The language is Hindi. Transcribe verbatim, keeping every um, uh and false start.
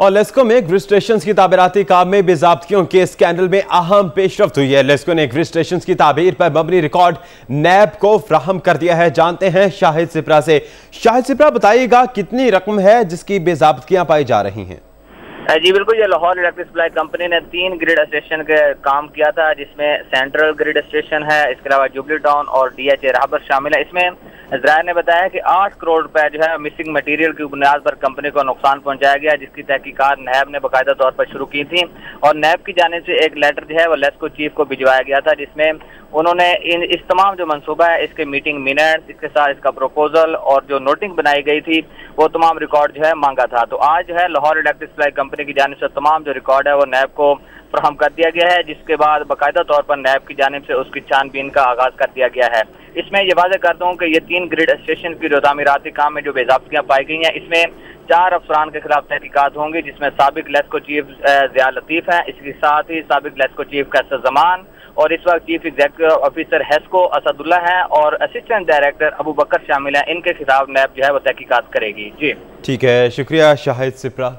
और लेस्को में ग्रिड स्टेशन की ताबीराती काम में बेजाबतियों के स्कैंडल में अहम पेशरफ्त हुई है। लेस्को ने ग्रिड स्टेशन की ताबीर पर मबनी रिकॉर्ड नैब को फ्राहम कर दिया है। जानते हैं शाहिद सिप्रा से। शाहिद सिप्रा, बताइएगा कितनी रकम है जिसकी बेजाबतियां पाई जा रही हैं? जी बिल्कुल, ये लाहौर इलेक्ट्रिक सप्लाई कंपनी ने तीन ग्रिड स्टेशन के काम किया था, जिसमें सेंट्रल ग्रिड स्टेशन है, इसके अलावा जुबली टाउन और डी एच ए राहबर शामिल है। इसमें ज़राए ने बताया कि आठ करोड़ रुपए जो है मिसिंग मटेरियल की बुनियाद पर कंपनी को नुकसान पहुंचाया गया, जिसकी तहकीकात नैब ने बाकायदा तौर पर शुरू की थी और नैब की जानिब से एक लेटर जो है वो लेस्को चीफ को भिजवाया गया था, जिसमें उन्होंने इन इस तमाम जो मनसूबा है, इसके मीटिंग मिनट्स, इसके साथ इसका प्रपोजल और जो नोटिंग बनाई गई थी, वो तमाम रिकॉर्ड जो है मांगा था। तो आज जो है लाहौर इलेक्ट्रिक सप्लाई कंपनी की जानिब से तमाम जो रिकॉर्ड है वो नैब को फ्राहम कर दिया गया है, जिसके बाद बाकायदा तौर पर नैब की जानिब से उसकी छानबीन का आगाज कर दिया गया है। इसमें यह वाजह कर दूं कि ये तीन ग्रिड स्टेशन की जो तामीराती काम में जो बेजाबतियां पाई गई हैं, इसमें चार अफसरान के खिलाफ तहकीकात होंगी, जिसमें साबिक लेस्को चीफ जिया लतीफ हैं, इसके साथ ही साबिक लेस्को चीफ कैसर जमान और इस वक्त chief executive officer HESCO Asadullah हैं और असिस्टेंट डायरेक्टर अबू बकर शामिल हैं। इनके खिलाफ नैब जो है वो तहकीकात करेगी। जी ठीक है, शुक्रिया शाहिद सिप्रा।